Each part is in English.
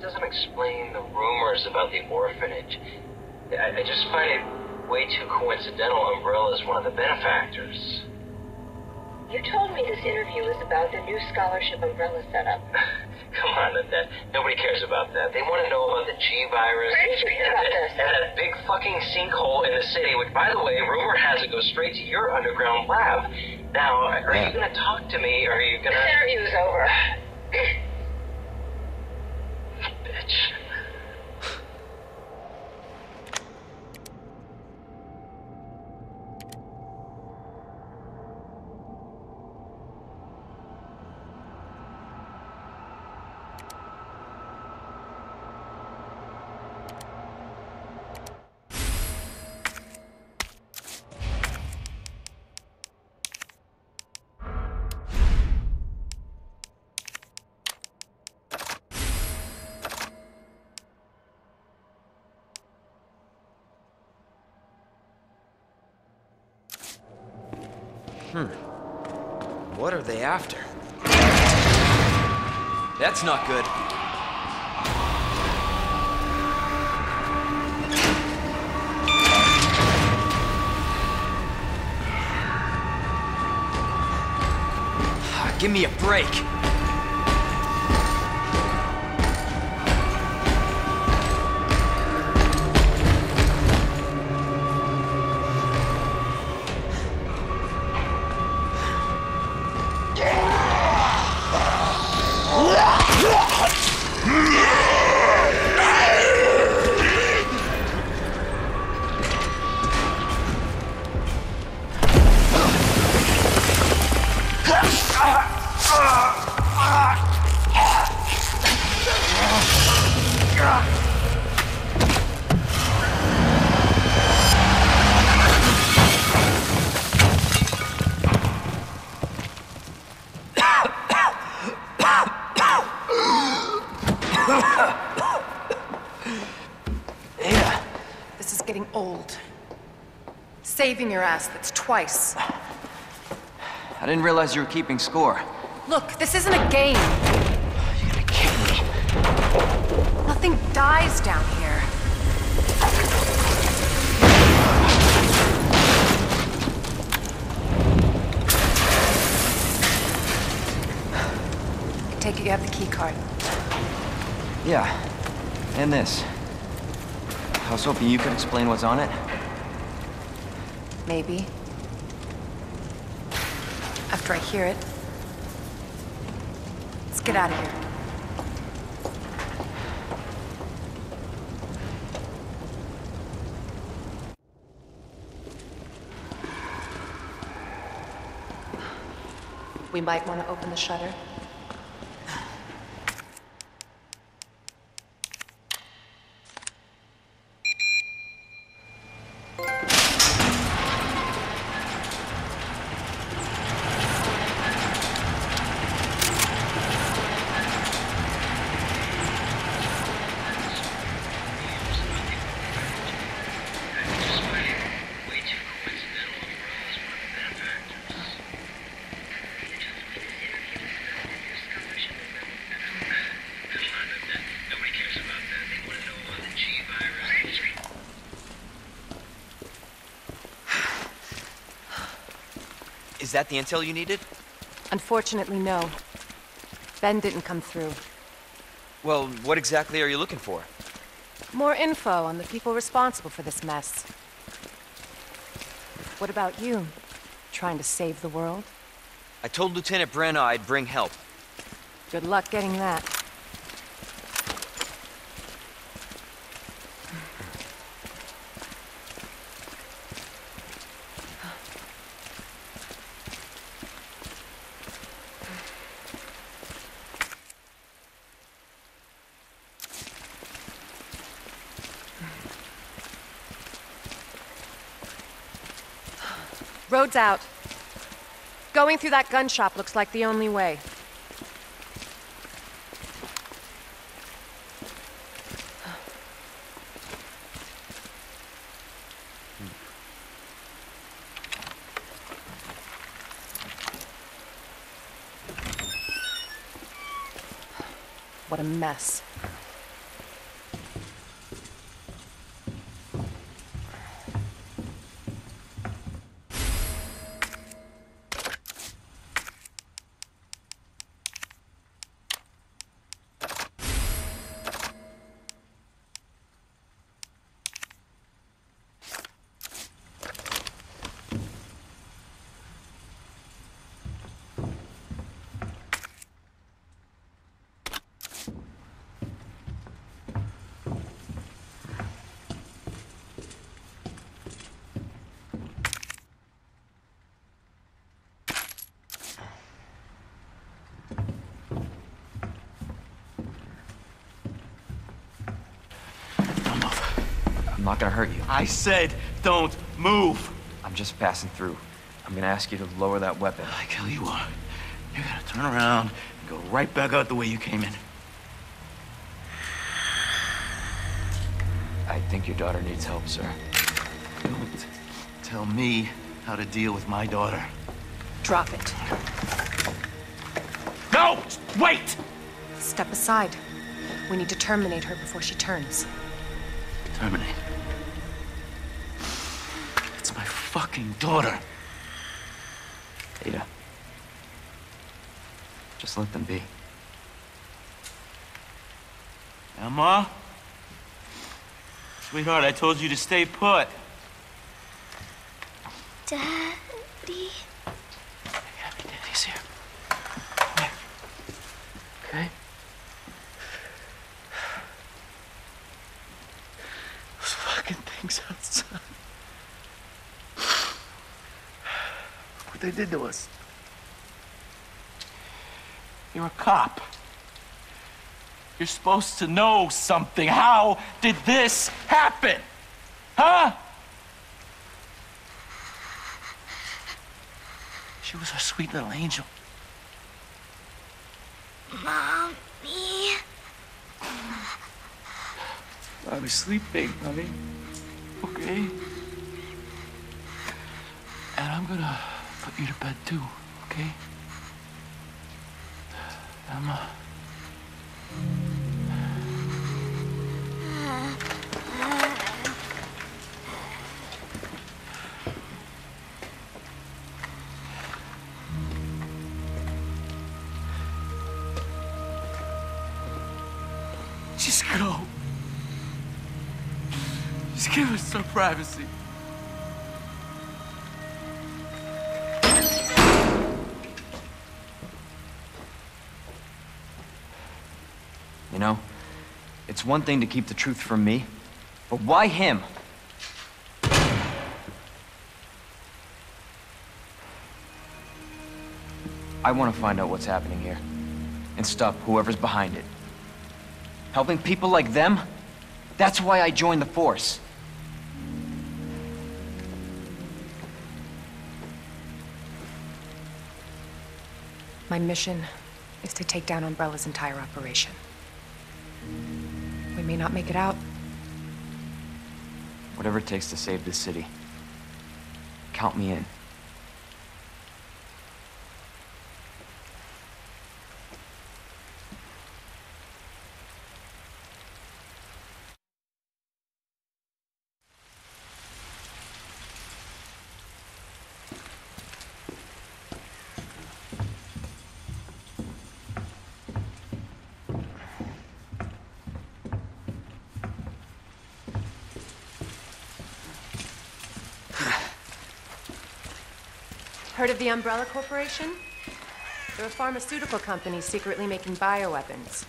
that doesn't explain the rumors about the orphanage. I just find it way too coincidental Umbrella is one of the benefactors. You told me this interview was about the new scholarship Umbrella set up. Come on, Annette. Nobody cares about that. They want to know about the G virus and that big fucking sinkhole in the city, which, by the way, rumor has it goes straight to your underground lab. Now, are you going to talk to me, or are you going to... This interview is over. Bitch. What are they after? That's not good. Give me a break. Ada, this is getting old. Saving your ass, that's twice. I didn't realize you were keeping score. Look, this isn't a game. You're gonna kill me. Nothing dies down here. I take it you have the key card. Yeah, and this. I was hoping you could explain what's on it. Maybe. After I hear it. Let's get out of here. We might want to open the shutter. Is that the intel you needed? Unfortunately, no. Ben didn't come through. Well, what exactly are you looking for? More info on the people responsible for this mess. What about you? Trying to save the world? I told Lieutenant Brenna I'd bring help. Good luck getting that. Road's out. Going through that gun shop looks like the only way. What a mess. not gonna hurt you. I said don't move. I'm just passing through. I'm gonna ask you to lower that weapon. Like hell you are. You gotta turn around and go right back out the way you came in. I think your daughter needs help, sir. Don't tell me how to deal with my daughter. Drop it. No! Wait! Step aside. We need to terminate her before she turns. Terminate? It's my fucking daughter. Ada. Just let them be. Emma? Sweetheart, I told you to stay put. Daddy. Yeah, Daddy's here. Come here. Okay? Those fucking things outside. Look what they did to us. You're a cop. You're supposed to know something. How did this happen? Huh? She was our sweet little angel. Mommy. I was sleeping, honey. Okay? And I'm gonna put you to bed too, okay? Emma. Just go. Just give us some privacy. You know, it's one thing to keep the truth from me, but why him? I want to find out what's happening here and stop whoever's behind it. Helping people like them? That's why I joined the force. My mission is to take down Umbrella's entire operation. We may not make it out. Whatever it takes to save this city, count me in. Heard of the Umbrella Corporation? They're a pharmaceutical company secretly making bioweapons.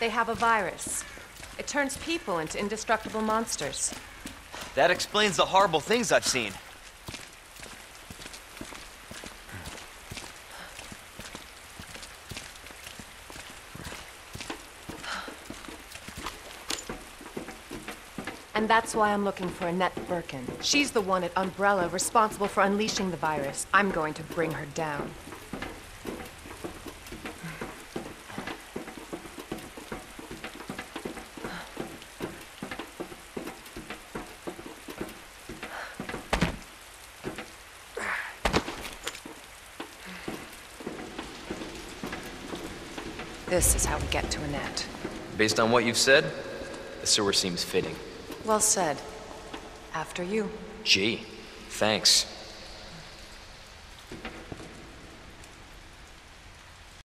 They have a virus. It turns people into indestructible monsters. That explains the horrible things I've seen. And that's why I'm looking for Annette Birkin. She's the one at Umbrella responsible for unleashing the virus. I'm going to bring her down. This is how we get to Annette. Based on what you've said, the sewer seems fitting. Well said. After you. Gee, thanks.